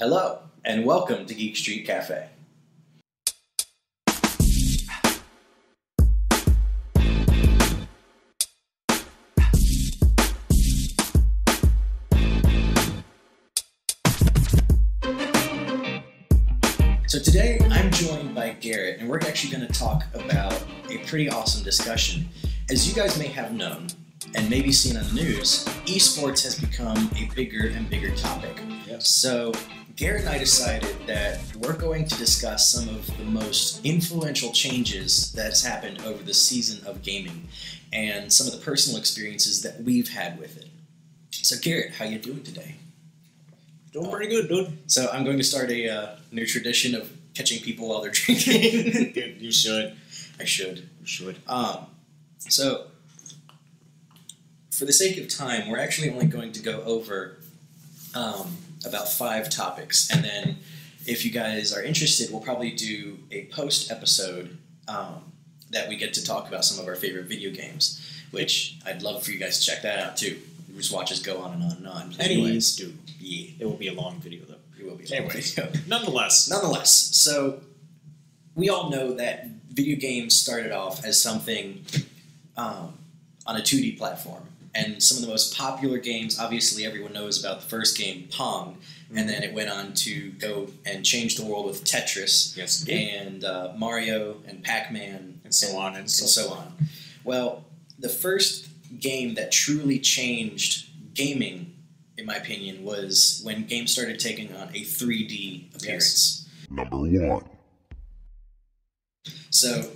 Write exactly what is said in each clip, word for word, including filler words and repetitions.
Hello, and welcome to Geekstreet Cafe. So today I'm joined by Garrett, and we're actually going to talk about a pretty awesome discussion. As you guys may have known, and maybe seen on the news, esports has become a bigger and bigger topic. Yep. So Garrett and I decided that we're going to discuss some of the most influential changes that's happened over the season of gaming and some of the personal experiences that we've had with it. So Garrett, how you doing today? Doing uh, pretty good, dude. So I'm going to start a uh, new tradition of catching people while they're drinking. Dude, you should. I should. You should. Um, so for the sake of time, we're actually only going to go over um, about five topics, and then if you guys are interested, we'll probably do a post episode um, that we get to talk about some of our favorite video games, which I'd love for you guys to check that out too. Just watch us go on and on and on. Please. Anyways, dude, yeah. It will be a long video though. It will be a long video. Nonetheless. Nonetheless. So we all know that video games started off as something um, on a two D platform. And some of the most popular games, obviously everyone knows about the first game, Pong, mm-hmm. and then it went on to go and change the world with Tetris, yes, and uh, Mario, and Pac-Man, and so and, on, and, and so, so on. Well, the first game that truly changed gaming, in my opinion, was when games started taking on a three D appearance. Yes. Number one. So,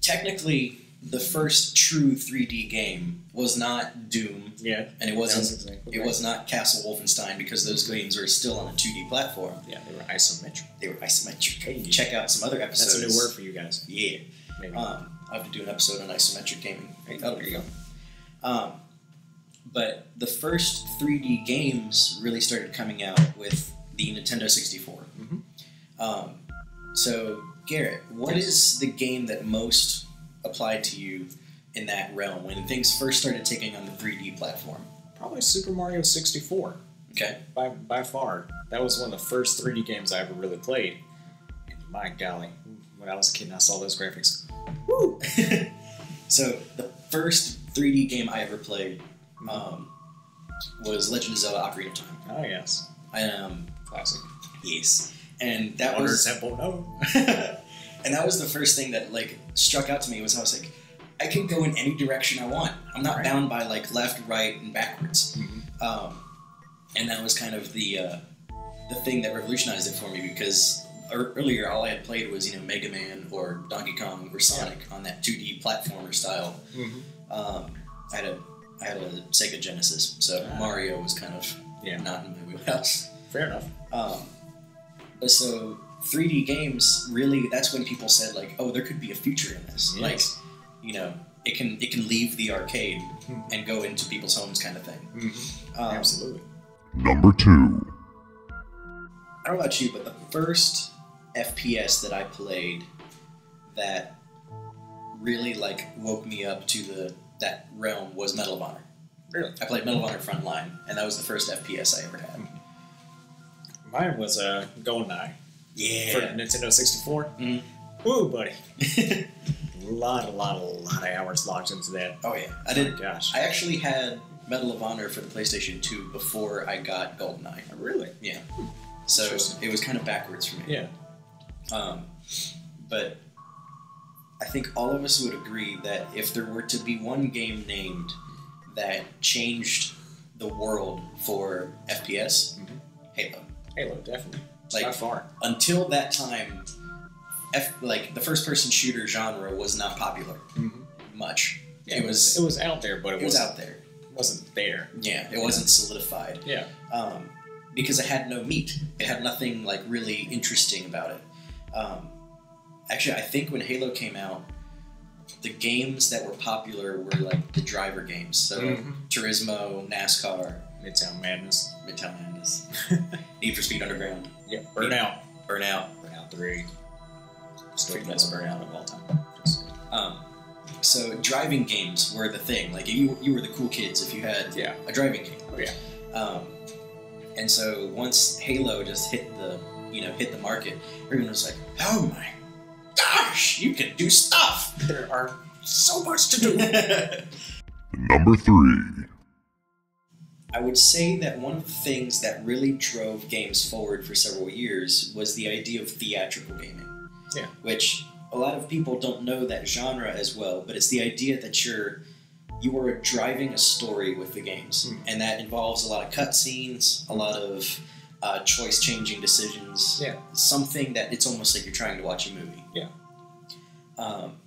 technically, the first true three D game was not Doom, yeah, and it wasn't. Exactly it right. was not Castle Wolfenstein, because those games were still on a two D platform. Yeah, they were isometric. They were isometric. Hey, check out some other episodes. That's a new word for you guys. Yeah, maybe. Um, I have to do an episode on isometric gaming. Right? Oh, there you go. Um, but the first three D games really started coming out with the Nintendo sixty-four. Mm-hmm. Um, so, Garrett, what yes. is the game that most applied to you in that realm when things first started taking on the three D platform? Probably Super Mario sixty-four. Okay. By, by far. That was one of the first three D games I ever really played. And my golly, when I was a kid and I saw those graphics, woo! So, the first three D game I ever played um, was Legend of Zelda: Ocarina of Time. Oh, yes. Um, Classic. Yes. And that Water was... Temple, no. And that was the first thing that, like, struck out to me, was I was like, I can go in any direction I want. I'm not right. bound by, like, left, right, and backwards. Mm-hmm. Um, and that was kind of the, uh, the thing that revolutionized it for me, because earlier, all I had played was, you know, Mega Man or Donkey Kong or Sonic yeah. on that two D platformer style. Mm-hmm. um, I had a I had a Sega Genesis, so uh, Mario was kind of yeah. not in my wheelhouse. Fair enough. Um, but so three D games, really, that's when people said, like, oh, there could be a future in this. Yes. Like, you know, it can it can leave the arcade mm-hmm. and go into people's homes, kind of thing. Mm-hmm. um, Absolutely. Number two. I don't know about you, but the first F P S that I played that really, like, woke me up to the that realm was Medal of Honor. Really? I played Medal of Honor Frontline, and that was the first F P S I ever had. Mine was uh, Goldeneye. Yeah. For Nintendo sixty-four. Mm-hmm. Ooh, buddy. a lot, a lot, a lot of hours logged into that. Oh, yeah. I did. Oh, gosh. I actually had Medal of Honor for the PlayStation two before I got Goldeneye. Oh, really? Yeah. Hmm. So it was kind of backwards for me. Yeah. Um, but I think all of us would agree that if there were to be one game named that changed the world for F P S, mm-hmm. Halo. Halo, definitely. Like, by far. Until that time, F like the first-person shooter genre was not popular mm-hmm. much. Yeah, it, it was. It was out there, but it, it was out there. It wasn't there. Yeah, it wasn't solidified. Yeah. Um, because it had no meat. It had nothing, like, really interesting about it. Um, actually, I think when Halo came out, the games that were popular were, like, the driver games. So, mm-hmm. Turismo, NASCAR. Midtown Madness. Midtown Madness. Need for Speed Underground. Yep. Burnout. Burnout. Burnout three. Still the best Burnout of all time. Um, so, driving games were the thing. Like, you, you were the cool kids if you had yeah. a driving game. Oh, yeah. Um, And so once Halo just hit the, you know, hit the market, everyone was like, oh my gosh, you can do stuff. There are so much to do. Number three. I would say that one of the things that really drove games forward for several years was the idea of theatrical gaming. Yeah. Which a lot of people don't know that genre as well, but it's the idea that you're you are driving a story with the games, mm. and that involves a lot of cutscenes, a lot of uh, choice-changing decisions. Yeah. Something that it's almost like you're trying to watch a movie. Yeah. Um,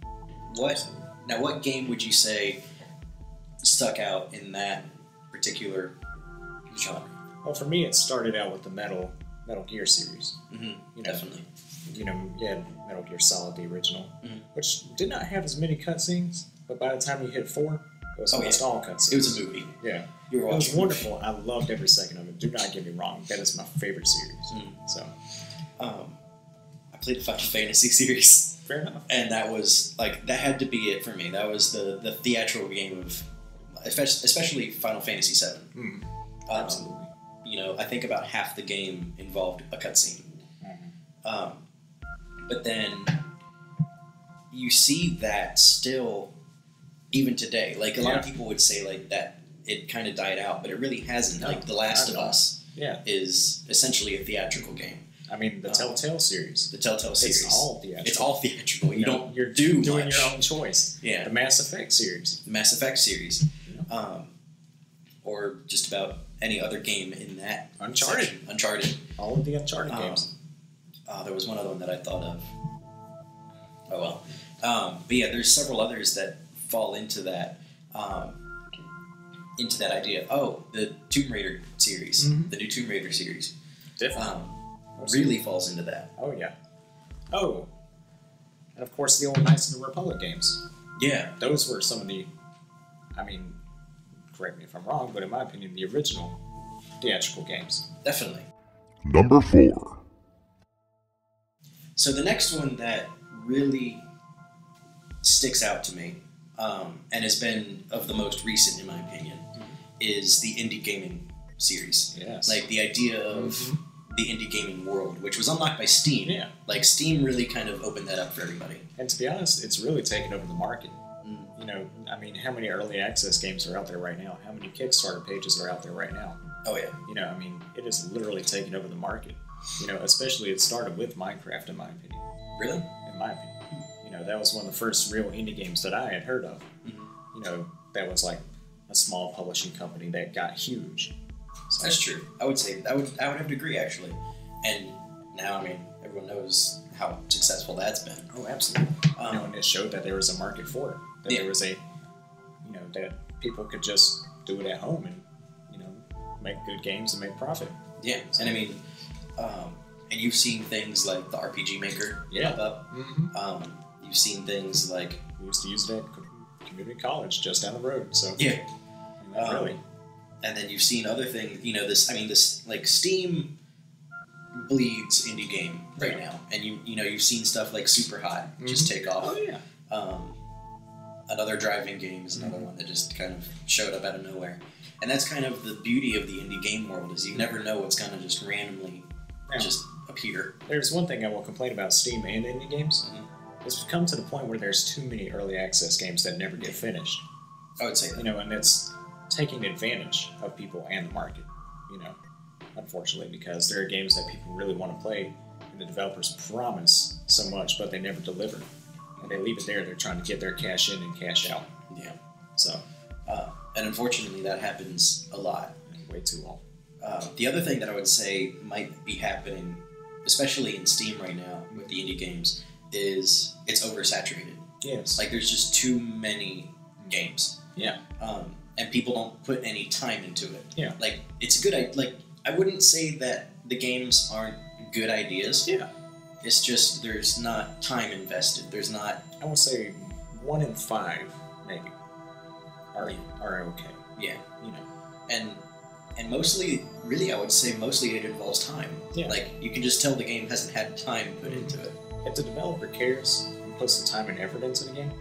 what now? What game would you say stuck out in that particular genre? Well, for me, it started out with the Metal Metal Gear series. Mm-hmm. You know, definitely. You know, you had Metal Gear Solid, the original, mm-hmm. which did not have as many cutscenes, but by the time you hit four, it was oh, almost yeah. all cutscenes. It was a movie. Yeah. You were watching. It was wonderful. I loved every second of it. Do not get me wrong. That is my favorite series. Mm-hmm. So, um, I played the Final Fantasy series. Fair enough. And that was, like, that had to be it for me. That was the, the theatrical game of... especially Final Fantasy seven. Mm, absolutely. Um, you know, I think about half the game involved a cutscene. Mm-hmm. Um, but then you see that still even today. Like, a yeah. lot of people would say, like, that it kind of died out, but it really hasn't. No, like, The Last of Us yeah. is essentially a theatrical game. I mean, the um, Telltale series. The Telltale series. It's all theatrical. It's all theatrical. You no, don't You're do doing much. Your own choice. Yeah. The Mass Effect series. The Mass Effect series. Um, or just about any other game in that Uncharted. Section. Uncharted. All of the Uncharted um, games. Uh, there was one other one that I thought of. Oh, well. Um, but yeah, there's several others that fall into that um, into that idea. Oh, the Tomb Raider series. Mm-hmm. The new Tomb Raider series. Definitely. Um, really falls into that. Oh, yeah. Oh. And, of course, the old Knights of the Republic games. Yeah. Those were some of the... I mean... correct me if I'm wrong, but in my opinion, the original theatrical games. Definitely. Number four. So the next one that really sticks out to me, um, and has been of the most recent in my opinion, mm-hmm. is the indie gaming series. Yes. Like the idea of mm-hmm. the indie gaming world, which was unlocked by Steam. Yeah. Like Steam really kind of opened that up for everybody. And to be honest, it's really taken over the market. You know, I mean, how many early access games are out there right now? How many Kickstarter pages are out there right now? Oh, yeah. You know, I mean, it is literally taking over the market. You know, especially it started with Minecraft, in my opinion. Really? In my opinion. You know, that was one of the first real indie games that I had heard of. Mm-hmm. You know, that was like a small publishing company that got huge. So that's true. I would say, I would, I would have to agree, actually. And now, I mean, everyone knows how successful that's been. Oh, absolutely. Um, you know, and it showed that there was a market for it. That yeah. there was a, you know, that people could just do it at home and, you know, make good games and make profit. Yeah, so, and I mean, um, and you've seen things like the R P G Maker yeah. pop up. Mm-hmm. um, you've seen things like... We used to use that at community college just down the road, so... Yeah. You know, um, really. And then you've seen other things, you know, this, I mean, this, like, Steam bleeds indie game right yeah. now. And, you you know, you've seen stuff like Super Hot mm-hmm. just take off. Oh, yeah. Um... Another driving game is another mm-hmm. one that just kind of showed up out of nowhere. And that's kind of the beauty of the indie game world, is you never know what's going to just randomly yeah. just appear. There's one thing I will complain about Steam and indie games. Mm-hmm. It's come to the point where there's too many early access games that never get finished. I would say that. You know, and it's taking advantage of people and the market, you know, unfortunately, because there are games that people really want to play, and the developers promise so much, but they never deliver. They leave it there. They're trying to get their cash in and cash out. Yeah. So, uh, and unfortunately, that happens a lot. Way too long. Uh, the other thing that I would say might be happening, especially in Steam right now with the indie games, is it's oversaturated. Yes. Like there's just too many games. Yeah. Um, and people don't put any time into it. Yeah. Like it's a good. Like I wouldn't say that the games aren't good ideas. Yeah. It's just there's not time invested. There's not... I would say one in five, maybe, are, yeah. are okay. Yeah. You know. And and mostly, really, I would say mostly it involves time. Yeah. Like, you can just tell the game hasn't had time put into it. If the developer cares and puts the time and effort into the game,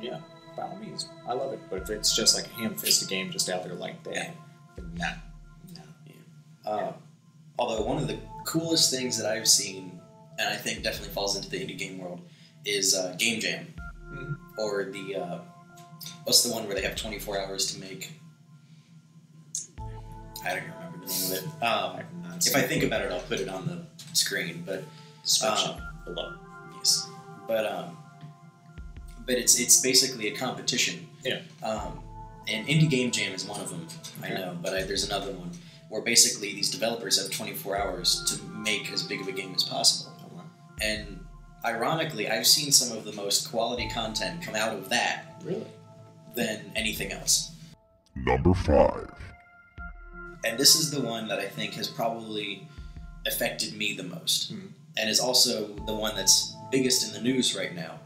yeah, by all means. I love it. But if it's just like a ham-fisted game just out there like that, yeah. then nah. No. Yeah. Um, yeah. Although one of the coolest things that I've seen, and I think definitely falls into the indie game world, is uh, Game Jam. Mm-hmm. Or the, uh, what's the one where they have twenty-four hours to make? I don't even remember the name of it. Um, I if I think about it, I'll put it on the screen, but... Description um, below. Yes. But, um, but it's it's basically a competition. Yeah. Um, and Indie Game Jam is one of them, okay. I know, but I, there's another one, where basically these developers have twenty-four hours to make as big of a game as possible. Oh, wow. And ironically, I've seen some of the most quality content come out of that really? than anything else. Number five. And this is the one that I think has probably affected me the most, mm-hmm. and is also the one that's biggest in the news right now,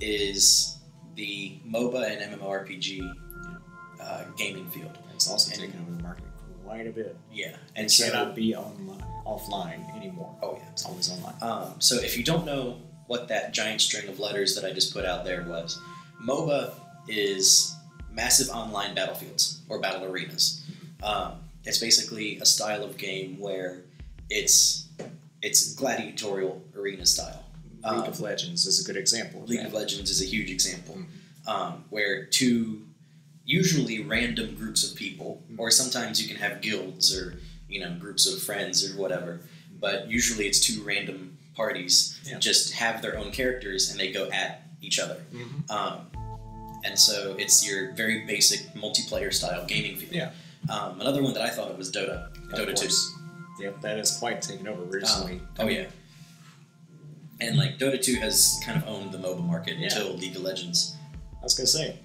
is the MOBA and M M O R P G yeah. uh, gaming field. It's also and, taken over the market quite a bit. Yeah, and it so, cannot be online, offline anymore. Oh yeah, it's always online. Um, so if you don't know what that giant string of letters that I just put out there was, MOBA is massive online battlefields or battle arenas. Mm-hmm. Um, it's basically a style of game where it's it's gladiatorial arena style. League um, of Legends is a good example. League that. of Legends is a huge example, mm-hmm. um, where two usually random groups of people, mm-hmm. or sometimes you can have guilds or you know groups of friends or whatever, but usually it's two random parties yeah. just have their own characters and they go at each other. Mm-hmm. Um, and so it's your very basic multiplayer style gaming field. Yeah. Um, another one that I thought of was Dota. Dota two. Yep, that has quite taken over recently. Um, oh yeah. And like Dota two has kind of owned the MOBA market yeah. until League of Legends. I was gonna say,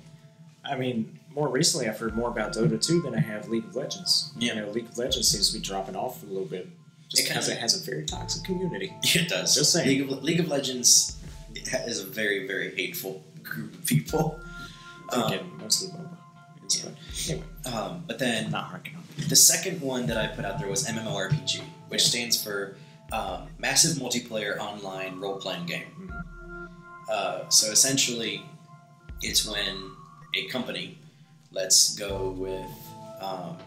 I mean, more recently I've heard more about Dota two than I have League of Legends. Yeah. You know, League of Legends seems to be dropping off a little bit, just it because kinda, it has a very toxic community. It does. Just saying. League of, League of Legends is a very, very hateful group of people. Um, Again, mostly MOBA. Yeah. Anyway, um, but then not working on it. The second one that I put out there was M M O R P G, which yeah. stands for. Um, massive multiplayer online role-playing game. Mm-hmm. Uh, so essentially, it's when a company, let's go with um,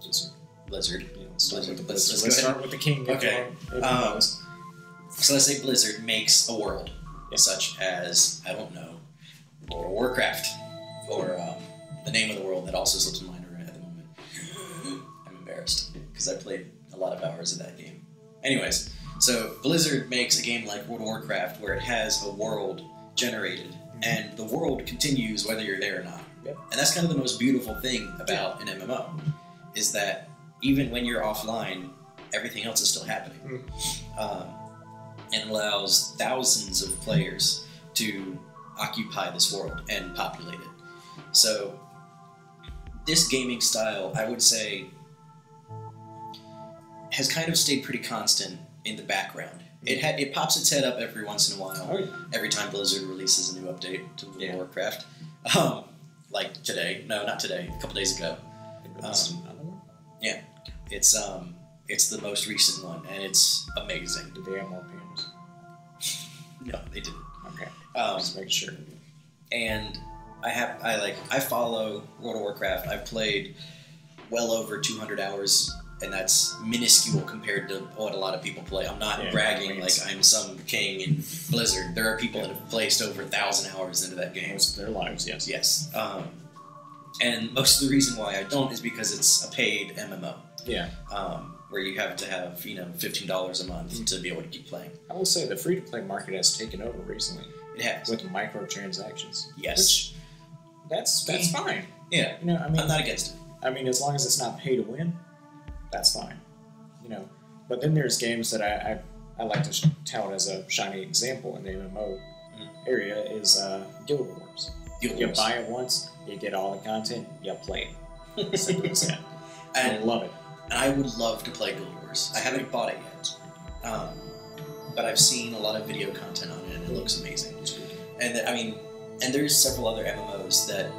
Blizzard. Blizzard. Yeah, let's start, Blizzard. With, the Blizzard. Let's let's start with the king. Okay. Um, so let's say Blizzard makes a world, yeah. such as, I don't know, World of Warcraft, or um, the name of the world that also slips in my mind right at the moment. I'm embarrassed, because I played a lot of hours of that game. Anyways, so Blizzard makes a game like World of Warcraft where it has a world generated, mm-hmm. and the world continues whether you're there or not. Yep. And that's kind of the most beautiful thing about an M M O, is that even when you're offline, everything else is still happening. Mm-hmm. Um, and allows thousands of players to occupy this world and populate it. So this gaming style, I would say, has kind of stayed pretty constant in the background. It ha it pops its head up every once in a while, oh, yeah. every time Blizzard releases a new update to World of yeah. Warcraft. Um, like today, no, not today, a couple days ago. Um, yeah, it's um, it's the most recent one, and it's amazing. Did they have more games? No, they didn't. Okay, um, just making sure. And I have, I like, I follow World of Warcraft. I've played well over two hundred hours. And that's minuscule compared to what a lot of people play. I'm not yeah, bragging like I'm some king in Blizzard. There are people yeah. that have placed over a thousand hours into that game. Most of their lives, yes. Yes. Um, and most of the reason why I don't is because it's a paid M M O. Yeah. Um, where you have to have, you know, fifteen dollars a month mm-hmm. to be able to keep playing. I will say the free-to-play market has taken over recently. It has. With microtransactions. Yes. Which, that's, that's fine. Yeah. You know, I mean, I'm not against it. I mean, as long as it's not pay to win. That's fine, you know. But then there's games that I I, I like to sh tout as a shiny example in the M M O mm. area is uh, Guild Wars. Guild you Wars. buy it once, you get all the content, you play it. Simple as that. I love it. I would love to play Guild Wars. I haven't bought it yet, um, but I've seen a lot of video content on it, and it looks amazing. And the, I mean, and there's several other M M Os that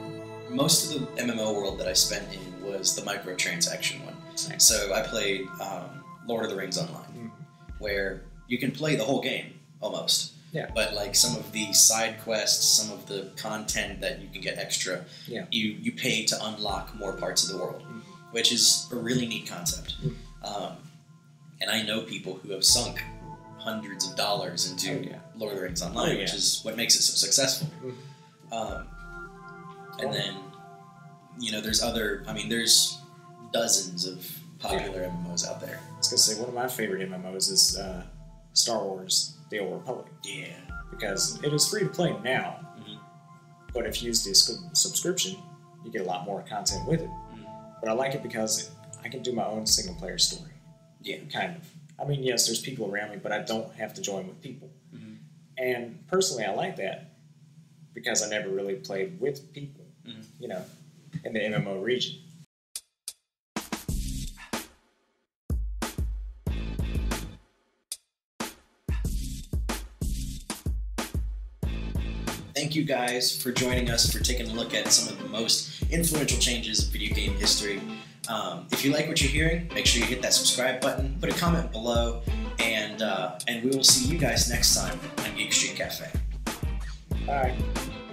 most of the M M O world that I spent in was the microtransaction one. So I played um, Lord of the Rings Online, mm-hmm. where you can play the whole game, almost. Yeah. But like some of the side quests, some of the content that you can get extra, yeah. you, you pay to unlock more parts of the world, mm-hmm. which is a really neat concept. Mm-hmm. Um, and I know people who have sunk hundreds of dollars into oh, yeah. Lord of the Rings Online, oh, yeah. which is what makes it so successful. Mm-hmm. Um, and then, you know, there's other, I mean, there's dozens of popular yeah. M M Os out there. I was going to say, one of my favorite M M Os is uh, Star Wars The Old Republic. Yeah. Because it is free to play now, mm-hmm. but if you use the subscription, you get a lot more content with it. Mm-hmm. But I like it because I can do my own single-player story. Yeah. Kind of. I mean, yes, there's people around me, but I don't have to join with people. Mm-hmm. And personally, I like that because I never really played with people, mm-hmm. you know, in the M M O region. Thank you guys for joining us, for taking a look at some of the most influential changes in video game history. Um, if you like what you're hearing, make sure you hit that subscribe button, put a comment below, and, uh, and we will see you guys next time on Geekstreet Cafe. Bye.